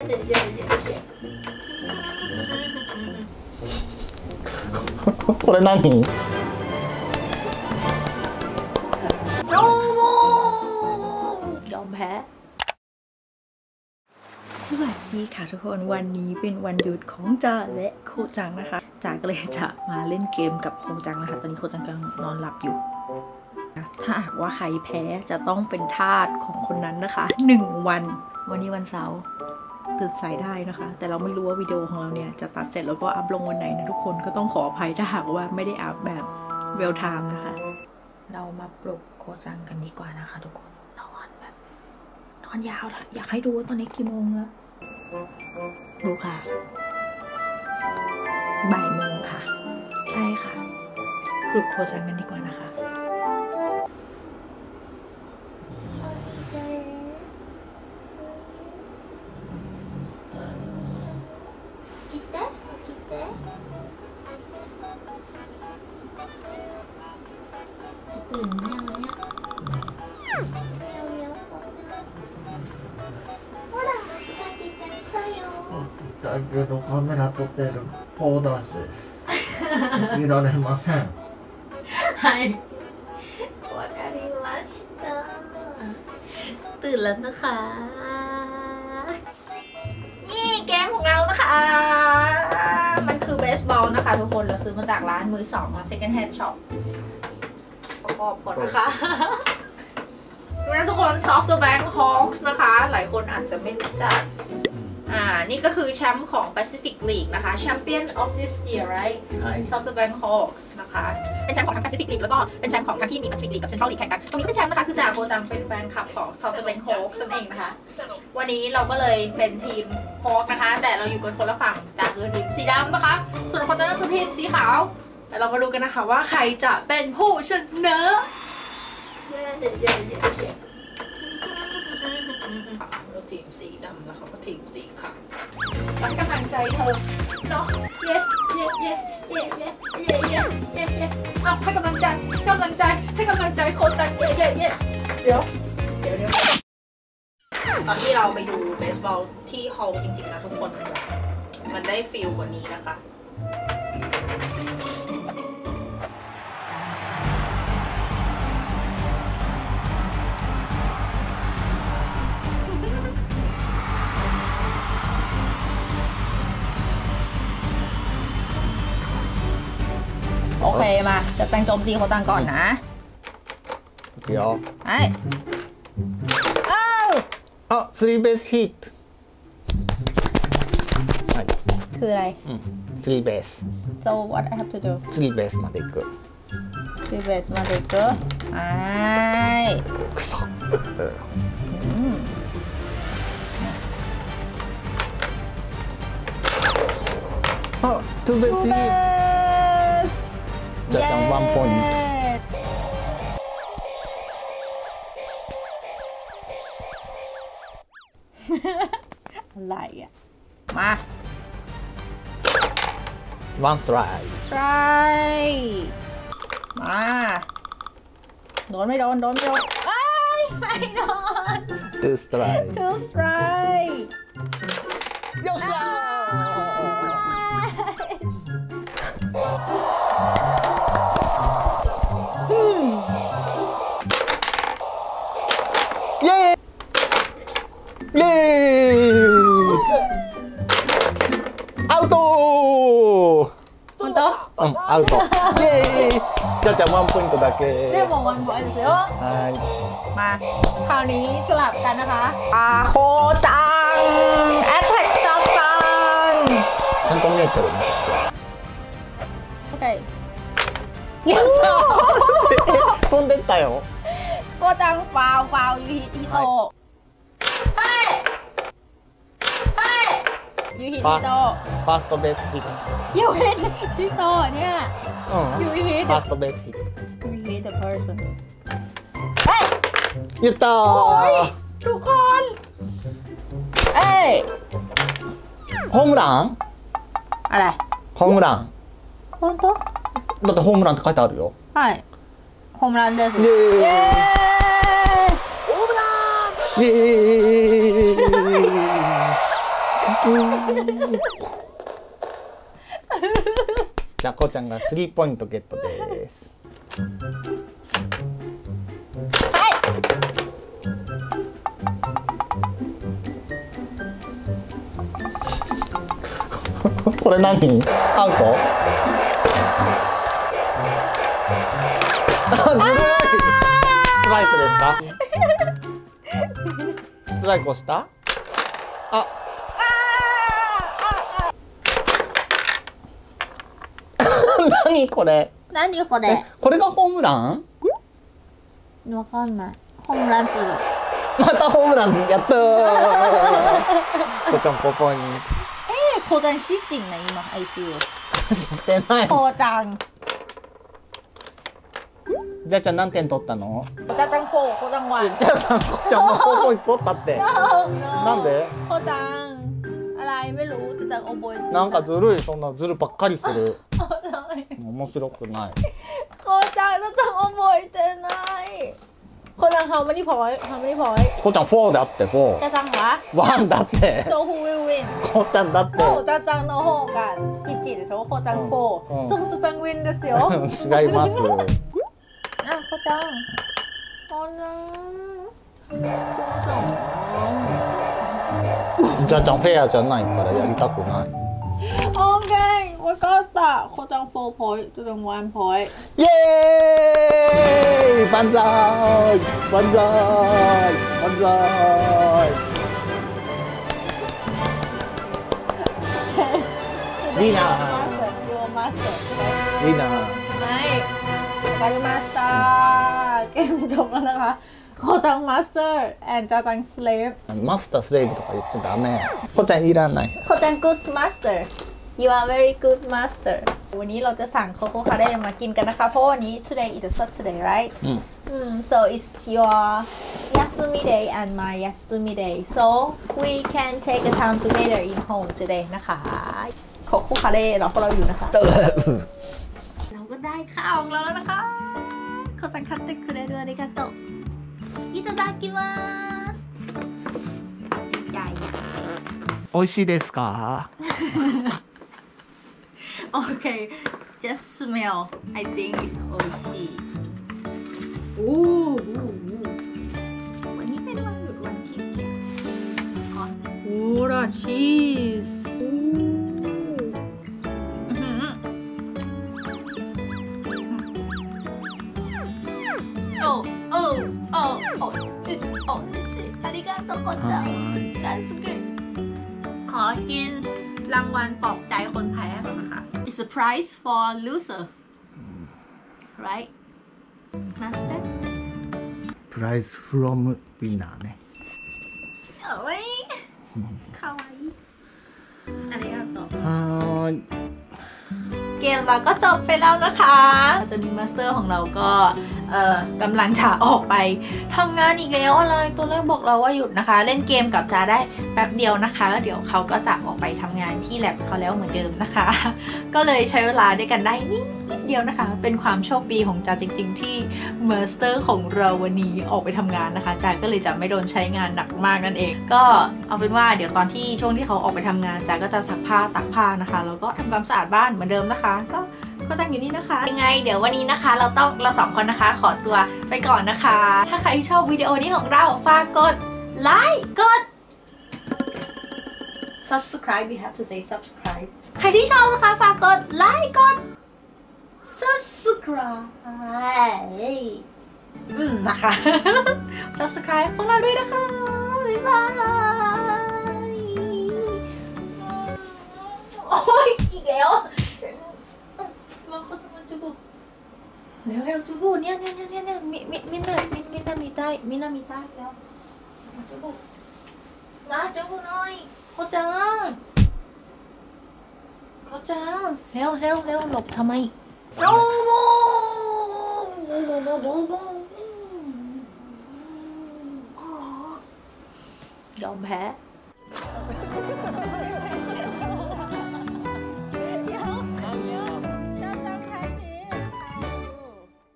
これ何？どうもー。ยอมแพ้สวัสดีค่ะทุกคนวันนี้เป็นวันหยุดของจ่าและโคจังนะคะจ่าก็เลยจะมาเล่นเกมกับโคจังนะคะตอนนี้โคจังกำลังนอนหลับอยู่ถ้าหากว่าใครแพ้จะต้องเป็นทาสของคนนั้นนะคะ1วันวันนี้วันเสาร์ตื่นสายได้นะคะแต่เราไม่รู้ว่าวิดีโอของเราเนี่ยจะตัดเสร็จแล้วก็อัพลงวันไหนนะทุกคนก็ต้องขออภัยถ้าหากว่าไม่ได้อัพแบบเวลไทม์นะคะเรามาปลุกโคจังกันดีกว่านะคะทุกคนนอนแบบนอนยาวนะอยากให้ดูว่าตอนนี้กี่โมงแล้วดูค่ะบ่ายโมงค่ะใช่ค่ะปลุกโคจังกันดีกว่านะคะตื่นยังไงเนี่ยカメラ撮ってるポーダーし見られませんはいわかりましたตื่นแล้วนะคะนี่เกมของเรานะคะมันคือเบสบอลนะคะทุกคนเราซื้อมาจากร้านมือสองค่ะ Second Hand Shopขอบคุณนะคะดูนะทุกคน SoftBank Hawks นะคะหลายคนอาจจะไม่รู้จักนี่ก็คือแชมป์ของ Pacific League นะคะ Champion of this year right SoftBank Hawks นะคะเป็นแชมป์ของทั้ง Pacific League แล้วก็เป็นแชมป์ของทั้งที่มี Pacific League กับ Central League แข่งกันตรงนี้ก็เป็นแชมป์นะคะคือจ่าโคจังเป็นแฟนคลับของ SoftBank Hawks นั่นเองนะคะวันนี้เราก็เลยเป็นทีม Hawks นะคะแต่เราอยู่กันคนละฝั่งจ่าคือทีมสีดำนะคะส่วนคนจะนั่งทีมสีขาวแต่เรามาดูกันนะคะว่าใครจะเป็นผู้ชนะเราทีมสีดำแล้วเขาก็ทีมสีขาวรักกำลังใจเธอเนาะเย้เย้เย้เย้เย้เย้เย้เย้เย้เอาให้กำลังใจกำลังใจให้กำลังใจโคจังเย้เย้เย้เดี๋ยวตอนที่เราไปดูเบสบอลที่ฮอลล์จริงๆนะทุกคนมันได้ฟีลกว่านี้นะคะโอเคมาจะแต่งโจมตีโคจังก่อนนะเดี๋ยวไอ้3 base hit คืออะไร3 base so what I have to do 3 base までいく3 base までいくはいくそ2 base hitじゃん1ポイントอะไรอ่ะมา1 strike มาโดนไม่โดนไม่โดน2 strike 2 strike よっしゃアウト本当？アウト。イエーイ。じゃじゃワンポイントだけ。でもワンポイントですよ。はい。まあ、คราวนี้สลับกันนะคะโคจังแอตแทคจังฉันต้องเล่นตัวนี้โอเคยันโต飛んでったよโคจังฟาวยูฮิโตะยูฮิโตะ first base hit ยูฮิโตะเนี่ยยูฮิ first base hit ยูฮิ the person เฮ้ยยูโตะทุกคนเอ้ยโฮมรันอะไรโฮมรัน本当だってホームランって書いてあるよはいホームランですイエーイホームランイエーイじゃこちゃんがスリーポイントゲットです。これ何？あんこ？ストライクですか？ストライク押した？あ。何これ？何これ？これがホームラン？わかんない。ホームランする。またホームランやったー。こちゃんここに。こちゃんシッティンな今I feel。してない。こちゃん。じゃあちゃん何点取ったの？こちゃん4、こちゃん1。じゃあさんこちゃんも4ポイント取ったって。なんで？こちゃん。ไม่รู้จะจังโอบอยなんかずるいそんなずるばっかりする面白くないโคจังจะจังโอบอยเจนไงโคจังเขาไม่ได้พอยเขาไม่ได้พอยโคจังโฟร์だってโฟร์จะจังวะวันだってโซฮูวิลวินโคจังだってโคจะจังโนโฮกันอิจิでしょโคจังโฟร์โซจะจังวินですよ違いますอ่ะโคจังโคจังじゃあちゃんフェアじゃないからやりたくない。オッケー、わかった。こちゃん4ポイント、ちゃん1ポイント。イエーイ、バンザーイ、バンザーイ、バンザーイ。リナー。You must. リナー。はい。わかりました。ゲーム中นะคะโคจังมาสเตอร์แอนจาจังสเลฟมาสเตอร์สเลฟとか言っちゃダメโคจังいらないโคจังกูสมาสเตอร์ you are very good master วันนี้เราจะสั่งโคโค่คาเร่มากินกันนะคะเพราะวันนี้ today is a Saturday right so it's your yasumi day and my yasumi day so we can take a time together in home today นะคะโคโค่คาเร่เราพวกเราอยู่นะคะเราก็ได้ข้าวของเราแล้วนะคะโคจังคัตสึคุเรรุอาริกาโตいただきます。いやいや。美味しいですか？ Okay, just smell. I think it's 美味しい。โอ้โหวันนี้เป็นวันหยุดวันกินเก่งก่อนโอ้ราชีสโอ้โอ้โอ้โอ้ชิโอ้ชิอาริกาโตโคจังดันสุกิขอกินรางวัลปลอบใจคนแพ้ก่อนนะคะ It's a prize for loser right master prize from winner เนี่ยโอ้ยかわいいอาริกาโตเกมเราก็จบไปแล้วนะคะตอนนี้มาสเตอร์ของเราก็กำลังจะออกไปทำงานอีกแล้วอะไรตัวเลือกบอกเราว่าหยุดนะคะเล่นเกมกับจาได้แป๊บเดียวนะคะแล้วเดี๋ยวเขาก็จะออกไปทำงานที่แลบเขาแล้วเหมือนเดิมนะคะก็เลยใช้เวลาด้วยกันได้นิดเดียวนะคะเป็นความโชคดีของจาจริงๆที่มาสเตอร์ของเราวันนี้ออกไปทำงานนะคะจาก็เลยจะไม่โดนใช้งานหนักมากนั่นเองก็เอาเป็นว่าเดี๋ยวตอนที่ช่วงที่เขาออกไปทำงานจาก็จะซักผ้าตักผ้านะคะแล้วก็ทำความสะอาดบ้านเหมือนเดิมนะคะก็โคจังอยู่นี่นะคะยังไงเดี๋ยววันนี้นะคะเราสองคนนะคะขอตัวไปก่อนนะคะถ้าใครที่ชอบวิดีโอนี้ของเราฝากกดไลค์กด subscribe we have to say subscribe ใครที่ชอบนะคะฝากกดไลค์กด subscribe นะคะ subscribe พวกเราด้วยนะคะบ๊ายบายโอ้ยอีกแล้วเร็วๆจูบูเนี่ยมินนามีได้แล้วจูบูน้อยโคจังเร็วหลบทำไมจูบูยอมแพ้